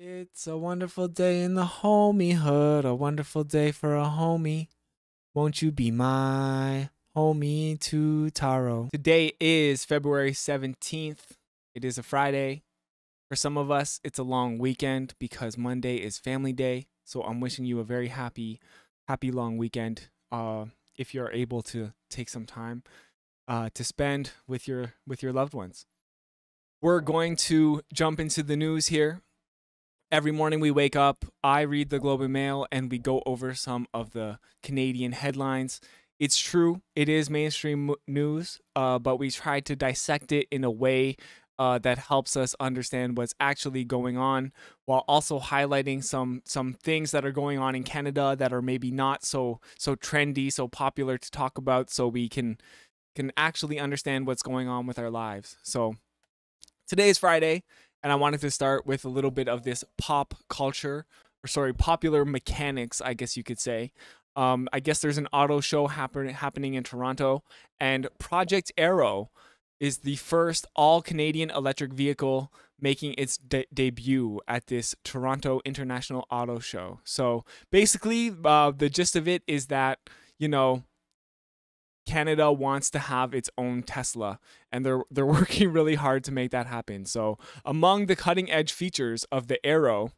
It's a wonderful day in the homiehood, a wonderful day for a homie. Won't you be my homie2Taro? Today is February 17th. It is a Friday. For some of us, it's a long weekend because Monday is family day. So I'm wishing you a very happy long weekend if you're able to take some time to spend with your loved ones. We're going to jump into the news here. Every morning we wake up, I read the Globe and Mail, and we go over some of the Canadian headlines. It's true, it is mainstream news, but we try to dissect it in a way that helps us understand what's actually going on, while also highlighting some things that are going on in Canada that are maybe not so trendy, so popular to talk about, so we can actually understand what's going on with our lives. So today is Friday. And I wanted to start with a little bit of this popular mechanics, I guess you could say. I guess there's an auto show happening in Toronto, and Project Arrow is the first all-Canadian electric vehicle making its debut at this Toronto International Auto Show. So basically, the gist of it is that, you know, Canada wants to have its own Tesla, and they're working really hard to make that happen. So among the cutting-edge features of the Arrow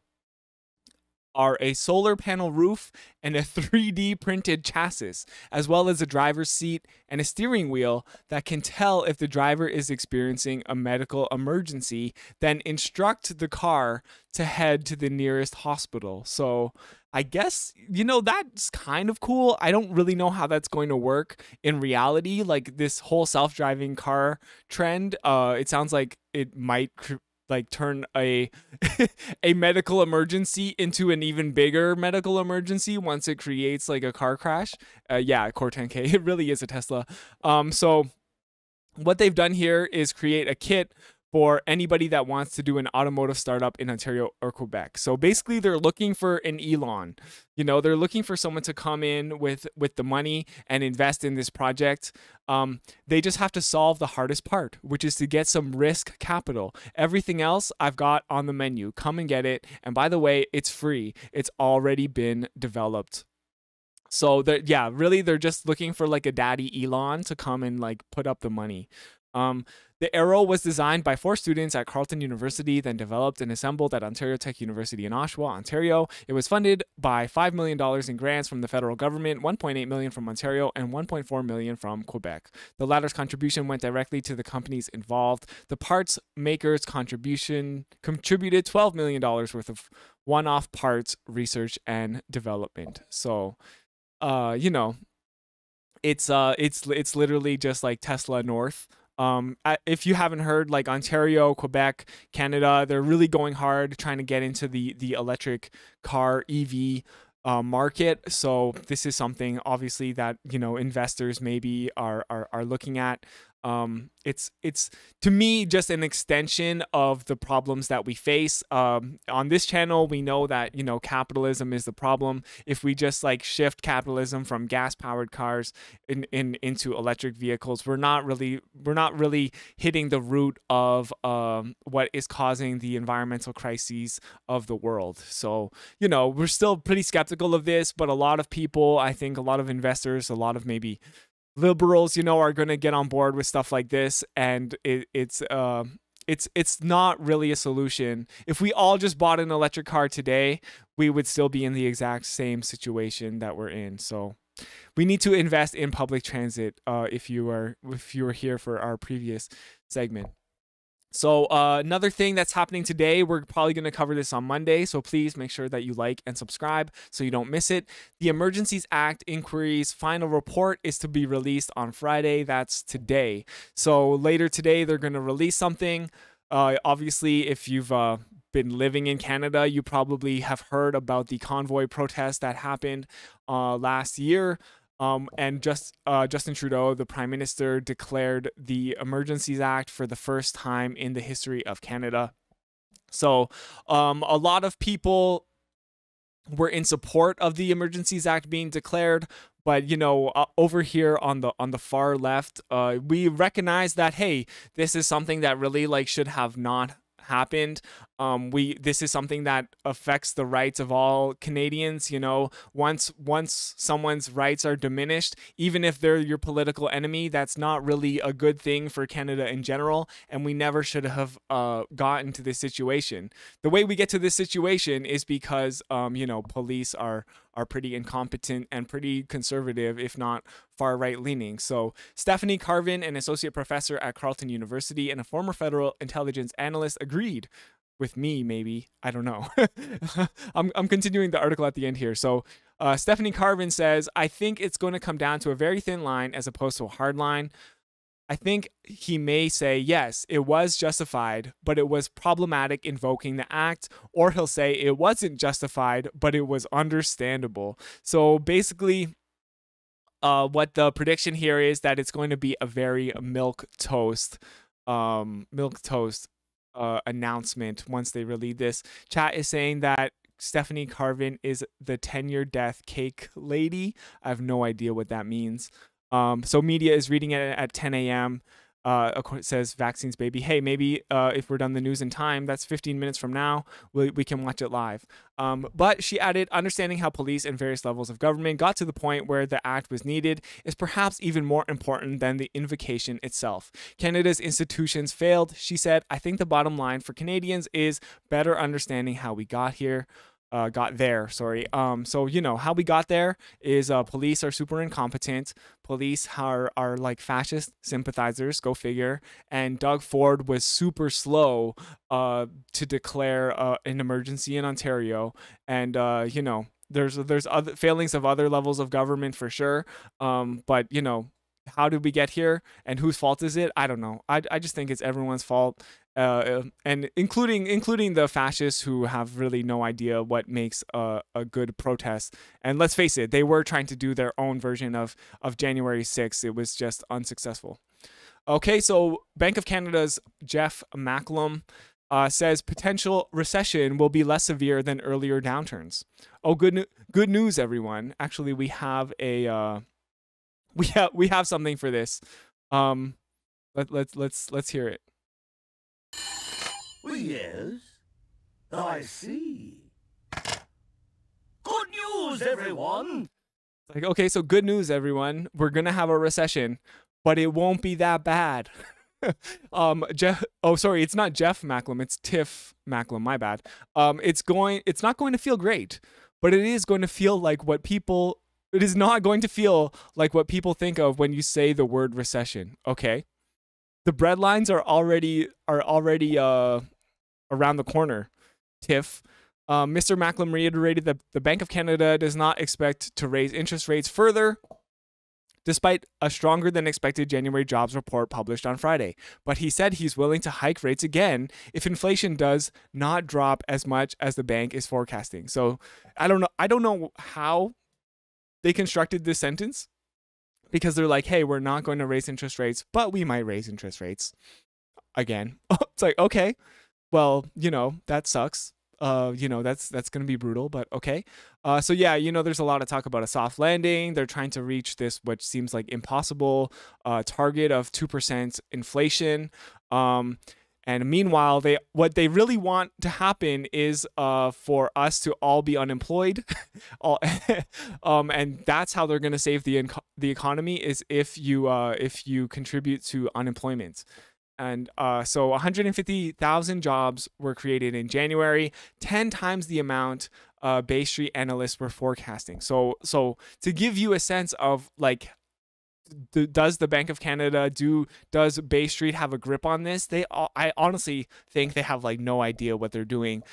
are a solar panel roof and a 3D printed chassis, as well as a driver's seat and a steering wheel that can tell if the driver is experiencing a medical emergency, then instruct the car to head to the nearest hospital. So I guess, you know, that's kind of cool. I don't really know how that's going to work in reality. Like this whole self-driving car trend, it sounds like it might like turn a medical emergency into an even bigger medical emergency once it creates like a car crash. Yeah, Core 10K, it really is a Tesla. So what they've done here is create a kit for anybody that wants to do an automotive startup in Ontario or Quebec. So basically they're looking for an Elon. You know, they're looking for someone to come in with the money and invest in this project. They just have to solve the hardest part, which is to get some risk capital. Everything else I've got on the menu. Come and get it. And by the way, it's free. It's already been developed. So yeah, really they're just looking for like a daddy Elon to come and like put up the money. The Arrow was designed by 4 students at Carleton University, then developed and assembled at Ontario Tech University in Oshawa, Ontario. It was funded by $5 million in grants from the federal government, $1.8 million from Ontario, and $1.4 million from Quebec. The latter's contribution went directly to the companies involved. The parts makers' contribution contributed $12 million worth of one-off parts research and development. So, you know, it's literally just like Tesla North. If you haven't heard, like Ontario, Quebec, Canada, they're really going hard trying to get into the electric car EV market. So this is something obviously that, you know, investors maybe are looking at. It's to me just an extension of the problems that we face. On this channel, we know that, you know, capitalism is the problem. If we just like shift capitalism from gas powered cars into electric vehicles, we're not really hitting the root of what is causing the environmental crises of the world. So, you know, we're still pretty skeptical of this, but a lot of people, I think a lot of investors, a lot of maybe liberals, you know, are going to get on board with stuff like this, and it's not really a solution. If we all just bought an electric car today, we would still be in the exact same situation that we're in. So we need to invest in public transit. If you were here for our previous segment. So another thing that's happening today, we're probably going to cover this on Monday, so please make sure that you like and subscribe so you don't miss it. The Emergencies Act inquiry's final report is to be released on Friday. That's today. So later today, they're going to release something. Obviously, if you've been living in Canada, you probably have heard about the convoy protest that happened last year. And Justin Trudeau, the Prime Minister, declared the Emergencies Act for the first time in the history of Canada. So a lot of people were in support of the Emergencies Act being declared. But, you know, over here on the far left, we recognize that, hey, this is something that really like should have not happened. This is something that affects the rights of all Canadians. You know, once someone's rights are diminished, even if they're your political enemy, that's not really a good thing for Canada in general. And we never should have gotten to this situation. The way we get to this situation is because, you know, police are pretty incompetent and pretty conservative, if not far right leaning. So Stephanie Carvin, an associate professor at Carleton University and a former federal intelligence analyst, agreed with me, maybe. I don't know. I'm continuing the article at the end here. So Stephanie Carvin says, I think it's going to come down to a very thin line as opposed to a hard line. I think he may say, yes, it was justified, but it was problematic invoking the act. Or he'll say it wasn't justified, but it was understandable. So basically, what the prediction here is that it's going to be a very milquetoast announcement once they release this. Chat is saying that Stephanie Carvin is the 10-year death cake lady. I have no idea what that means. So media is reading it at 10 a.m. It says vaccines, baby. Hey, maybe if we're done the news in time, that's 15 minutes from now, we can watch it live. But she added, understanding how police and various levels of government got to the point where the act was needed is perhaps even more important than the invocation itself. Canada's institutions failed. She said, I think the bottom line for Canadians is better understanding how we got here. Got there, sorry. So, you know, how we got there is police are super incompetent. Police are like fascist sympathizers, go figure. And Doug Ford was super slow to declare an emergency in Ontario. And, you know, there's other failings of other levels of government for sure. But, you know, how did we get here and whose fault is it? I don't know. I just think it's everyone's fault. And including the fascists who have really no idea what makes a good protest. And let's face it, they were trying to do their own version of January 6th. It was just unsuccessful. Okay, so Bank of Canada's Jeff Macklem says potential recession will be less severe than earlier downturns. Oh, good news, everyone. Actually, we have a we have something for this. Let's hear it. Well, yes, I see. Good news, everyone. Like, okay, so good news, everyone. We're gonna have a recession, but it won't be that bad. Jeff. Oh, sorry, it's not Jeff Macklem. It's Tiff Macklem. My bad. It's not going to feel great, but it is going to feel like what people. It is not going to feel like what people think of when you say the word recession. Okay. The bread lines are already around the corner, Tiff. Mr. Macklem reiterated that the Bank of Canada does not expect to raise interest rates further, despite a stronger than expected January jobs report published on Friday. But he said he's willing to hike rates again if inflation does not drop as much as the bank is forecasting. So I don't know how they constructed this sentence. Because they're like, hey, we're not going to raise interest rates, but we might raise interest rates again. It's like, okay, well, you know, that sucks. You know, that's going to be brutal, but okay. So yeah, you know, there's a lot of talk about a soft landing. They're trying to reach this, which seems like impossible, target of 2% inflation. And meanwhile, what they really want to happen is for us to all be unemployed, and that's how they're going to save the economy is if you contribute to unemployment. And so 150,000 jobs were created in January, 10 times the amount Bay Street analysts were forecasting. So to give you a sense of like. Does the Bank of Canada does Bay Street have a grip on this? I honestly think they have like no idea what they're doing.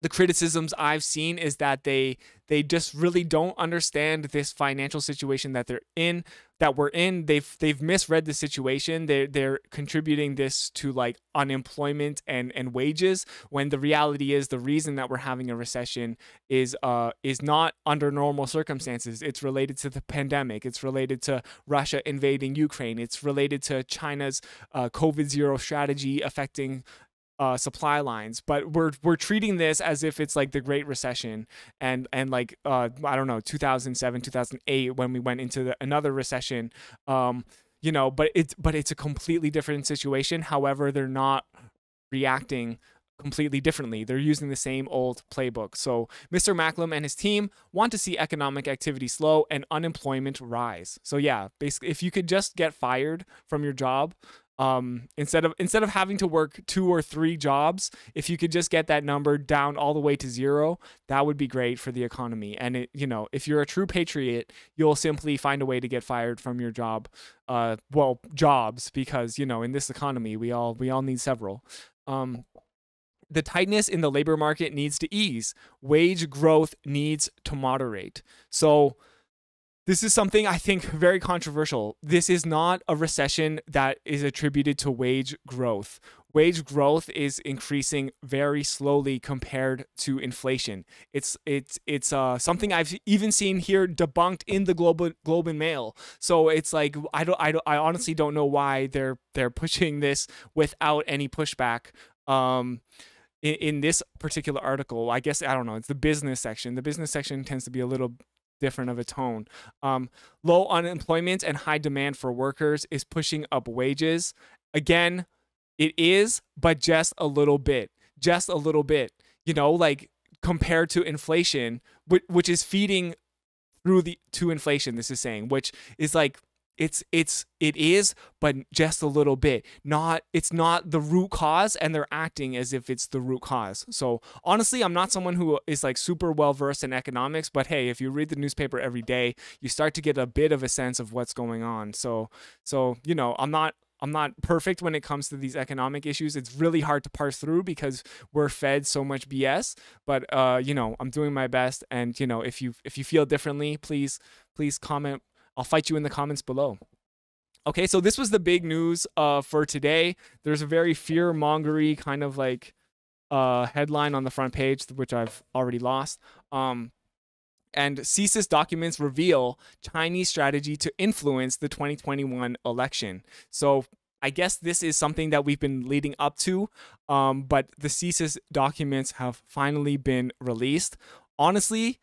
The criticisms I've seen is that they just really don't understand this financial situation that they're in, that we're in. They've misread the situation. They're contributing this to like unemployment and wages when the reality is the reason that we're having a recession is not under normal circumstances. It's related to the pandemic. It's related to Russia invading Ukraine. It's related to China's COVID zero strategy affecting supply lines, but we're treating this as if it's like the Great Recession and like I don't know, 2007, 2008 when we went into another recession, you know. But it's a completely different situation. However, they're not reacting completely differently. They're using the same old playbook. So Mr. Macklem and his team want to see economic activity slow and unemployment rise. So yeah, basically, if you could just get fired from your job, instead of having to work 2 or 3 jobs, if you could just get that number down all the way to 0, that would be great for the economy. And it, you know, if you're a true patriot, you'll simply find a way to get fired from your job, well, jobs, because, you know, in this economy, we all need several. The tightness in the labor market needs to ease. Wage growth needs to moderate. So this is something I think very controversial. This is not a recession that is attributed to wage growth. Wage growth is increasing very slowly compared to inflation. It's something I've even seen here debunked in the Globe and Mail. So it's like I honestly don't know why they're pushing this without any pushback. In this particular article, I guess, I don't know, it's the business section. The business section tends to be a little different of a tone. Low unemployment and high demand for workers is pushing up wages. Again, it is, but just a little bit, just a little bit, you know, like compared to inflation, which is feeding through to inflation, this is saying, which is like, it is, but just a little bit. It's not the root cause, and they're acting as if it's the root cause. So honestly, I'm not someone who is like super well versed in economics, but hey, if you read the newspaper every day, you start to get a bit of a sense of what's going on. So you know, I'm not perfect when it comes to these economic issues. It's really hard to parse through because we're fed so much BS, but you know, I'm doing my best, and you know, if you feel differently, please comment. I'll fight you in the comments below. Okay, so this was the big news for today. There's a very fear-mongery kind of like headline on the front page, which I've already lost. And CSIS documents reveal Chinese strategy to influence the 2021 election. So I guess this is something that we've been leading up to, but the CSIS documents have finally been released. Honestly,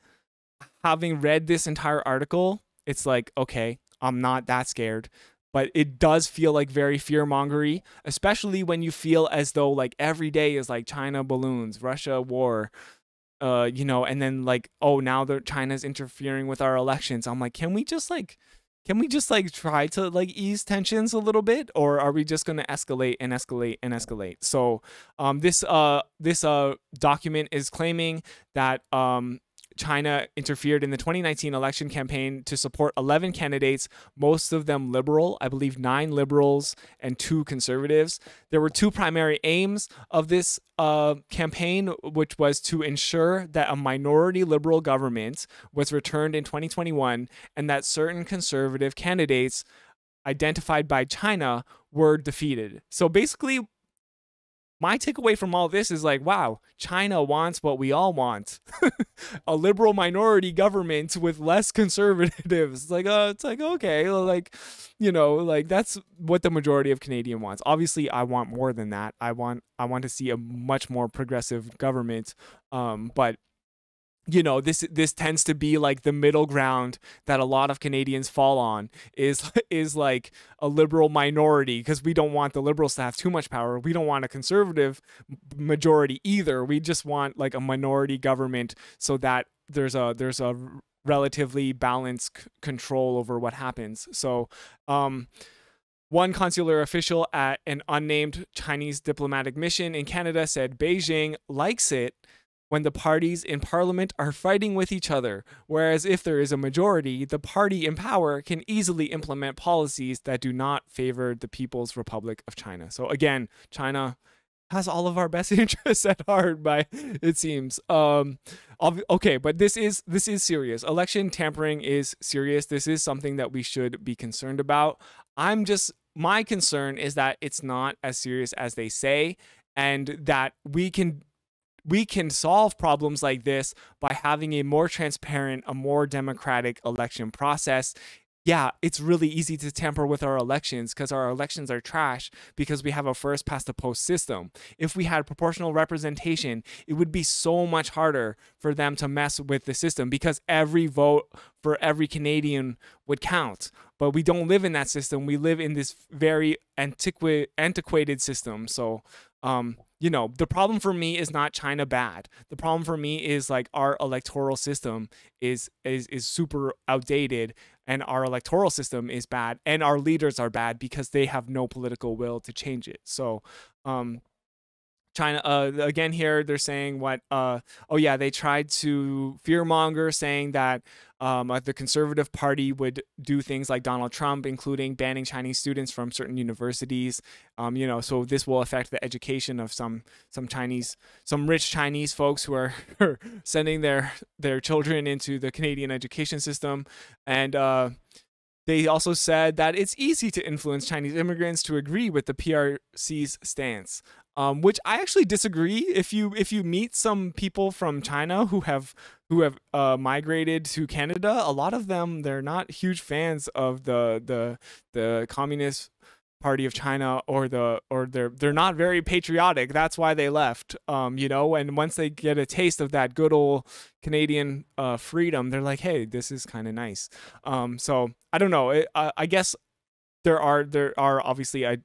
having read this entire article, it's like, okay, I'm not that scared, but it does feel like very fear-mongery, especially when you feel as though like every day is like China balloons, Russia war, you know, and then like, oh, now China's interfering with our elections. I'm like, can we just like try to like ease tensions a little bit, or are we just going to escalate and escalate and escalate? So, this document is claiming that, China interfered in the 2019 election campaign to support 11 candidates, most of them liberal. I believe 9 liberals and 2 conservatives. There were 2 primary aims of this campaign, which was to ensure that a minority liberal government was returned in 2021 and that certain conservative candidates identified by China were defeated. So basically, my takeaway from all this is like, wow, China wants what we all want. A liberal minority government with less conservatives. It's like, okay, like, you know, like that's what the majority of Canadian wants. Obviously, I want more than that. I want to see a much more progressive government. But you know, this tends to be like the middle ground that a lot of Canadians fall on is like a liberal minority, because we don't want the liberals to have too much power. We don't want a conservative majority either. We just want like a minority government so that there's a relatively balanced control over what happens. So, one consular official at an unnamed Chinese diplomatic mission in Canada said Beijing likes it when the parties in parliament are fighting with each other, whereas if there is a majority, the party in power can easily implement policies that do not favor the People's Republic of China. So again, China has all of our best interests at heart, by it seems. Okay, but this is serious. Election tampering is serious. This is something that we should be concerned about. My concern is that it's not as serious as they say, and that we can solve problems like this by having a more transparent, a more democratic election process. Yeah, it's really easy to tamper with our elections because our elections are trash because we have a first past the post system. If we had proportional representation, it would be so much harder for them to mess with the system because every vote for every Canadian would count. But we don't live in that system. We live in this very antiquated system. So you know, the problem for me is not China bad. The problem for me is like our electoral system is super outdated, and our electoral system is bad, and our leaders are bad because they have no political will to change it. So, China, again here, they're saying what, oh yeah, they tried to fearmonger, saying that the Conservative Party would do things like Donald Trump, including banning Chinese students from certain universities. You know, so this will affect the education of some rich Chinese folks who are sending their children into the Canadian education system. And they also said that it's easy to influence Chinese immigrants to agree with the PRC's stance. Which I actually disagree. If you meet some people from China who have migrated to Canada, a lot of them, they're not huge fans of the Communist Party of China, or they're not very patriotic. That's why they left. You know, and once they get a taste of that good old Canadian freedom, they're like, hey, this is kind of nice. So I don't know. I guess. There are obviously a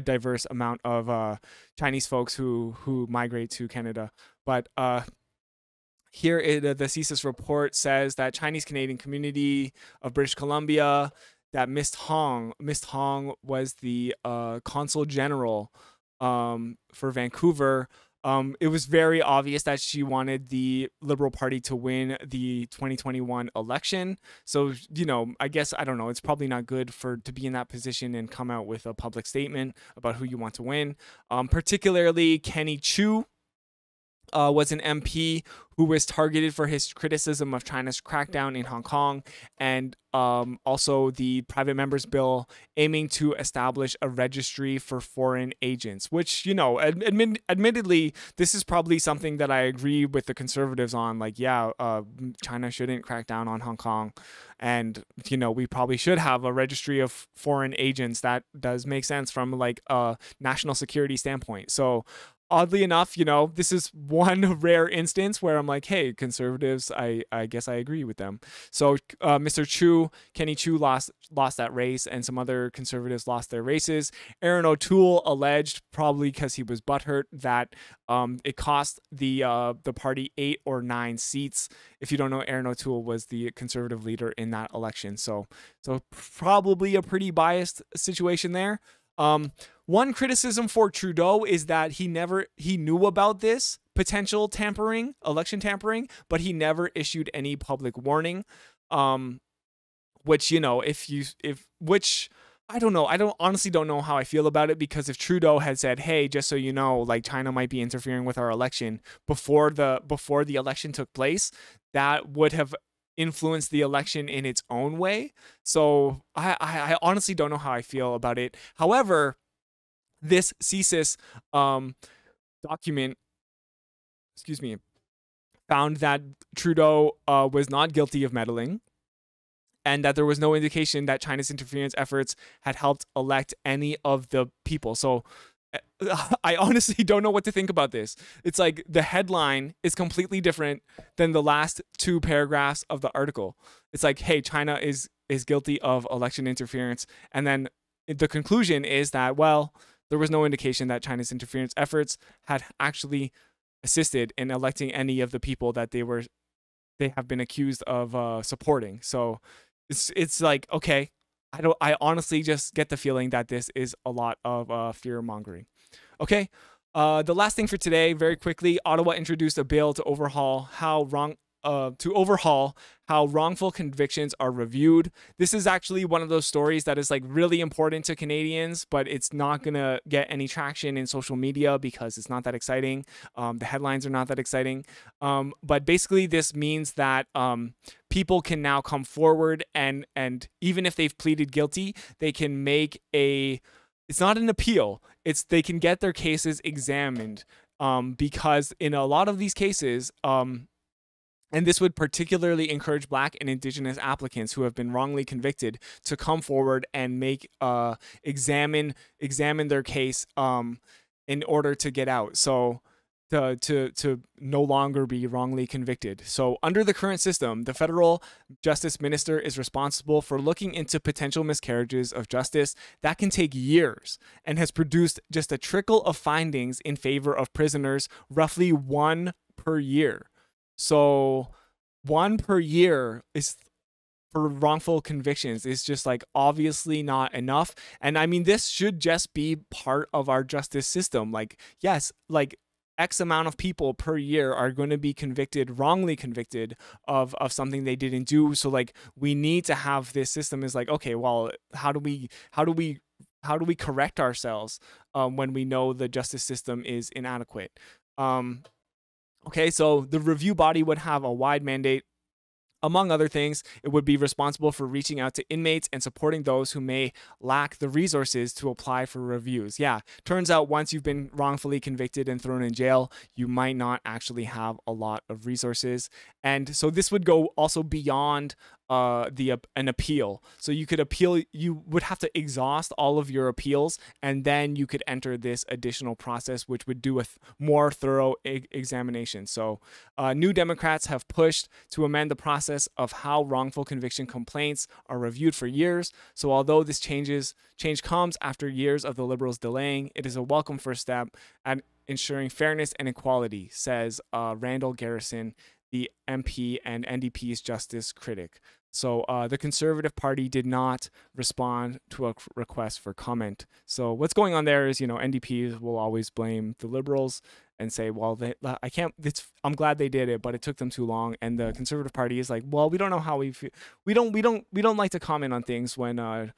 diverse amount of Chinese folks who migrate to Canada, but here the CSIS report says that Chinese Canadian community of British Columbia, that Miss Hong was the Consul General for Vancouver. It was very obvious that she wanted the Liberal Party to win the 2021 election. So, you know, I guess, I don't know, it's probably not good to be in that position and come out with a public statement about who you want to win. Particularly Kenny Chu was an MP who was targeted for his criticism of China's crackdown in Hong Kong, and also the private members bill aiming to establish a registry for foreign agents, which, you know, admittedly, this is probably something that I agree with the conservatives on. Like, yeah, China shouldn't crack down on Hong Kong. And, you know, we probably should have a registry of foreign agents. That does make sense from like a national security standpoint. So oddly enough, you know, this is one rare instance where I'm like, hey, conservatives, I guess I agree with them. So Mr. Chu, Kenny Chu lost that race, and some other conservatives lost their races. Erin O'Toole alleged, probably because he was butthurt, that it cost the party 8 or 9 seats. If you don't know, Erin O'Toole was the conservative leader in that election. So probably a pretty biased situation there. One criticism for Trudeau is that he knew about this potential tampering, election tampering, but he never issued any public warning. Which, you know, which I don't know. I honestly don't know how I feel about it, because if Trudeau had said, hey, just so you know, like China might be interfering with our election before the election took place, that would have influence the election in its own way. So I honestly don't know how I feel about it. However, this CSIS document, excuse me, found that Trudeau was not guilty of meddling, and that there was no indication that China's interference efforts had helped elect any of the people. So I honestly don't know what to think about this. It's like the headline is completely different than the last 2 paragraphs of the article. It's like, hey, China is guilty of election interference. And then the conclusion is that, well, there was no indication that China's interference efforts had actually assisted in electing any of the people that they have been accused of supporting. So it's like, okay. I honestly just get the feeling that this is a lot of fear mongering. Okay, the last thing for today, very quickly, Ottawa introduced a bill to overhaul how wrongful convictions are reviewed. This is actually one of those stories that is like really important to Canadians, but it's not gonna get any traction in social media because it's not that exciting. The headlines are not that exciting. But basically, this means that people can now come forward, and even if they've pleaded guilty, they can make a. It's not an appeal. It's they can get their cases examined because in a lot of these cases. And this would particularly encourage Black and Indigenous applicants who have been wrongly convicted to come forward and make examine their case in order to get out. So to no longer be wrongly convicted. So under the current system, the federal justice minister is responsible for looking into potential miscarriages of justice that can take years and has produced just a trickle of findings in favor of prisoners, roughly one per year. So one per year is for wrongful convictions is just like obviously not enough. And I mean, this should just be part of our justice system. Like, yes, like X amount of people per year are going to be convicted, wrongly convicted of something they didn't do. So like, we need to have this system is like, okay, well, how do we correct ourselves when we know the justice system is inadequate? Okay. So the review body would have a wide mandate. Among other things, it would be responsible for reaching out to inmates and supporting those who may lack the resources to apply for reviews. Yeah, turns out once you've been wrongfully convicted and thrown in jail, you might not actually have a lot of resources. And so this would go also beyond an appeal. So you could appeal, you would have to exhaust all of your appeals, and then you could enter this additional process, which would do a more thorough examination. So New Democrats have pushed to amend the process of how wrongful conviction complaints are reviewed for years. So although this change comes after years of the Liberals delaying, it is a welcome first step at ensuring fairness and equality, says Randall Garrison, the MP and NDP's justice critic. So the Conservative Party did not respond to a request for comment. So what's going on there is, you know, NDP will always blame the Liberals and say, well, I'm glad they did it, but it took them too long. And the Conservative Party is like, well, we don't know how we feel. We don't like to comment on things when the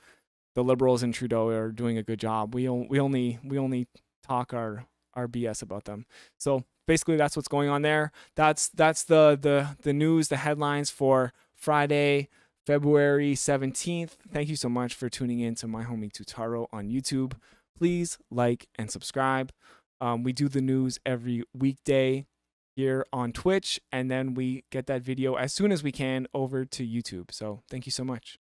Liberals and Trudeau are doing a good job. We only talk our BS about them. So basically, that's what's going on there. That's the news, the headlines for Friday, February 17th. Thank you so much for tuning in to MyHomie2Taro on YouTube. Please like and subscribe. We do the news every weekday here on Twitch, and then we get that video as soon as we can over to YouTube. So thank you so much.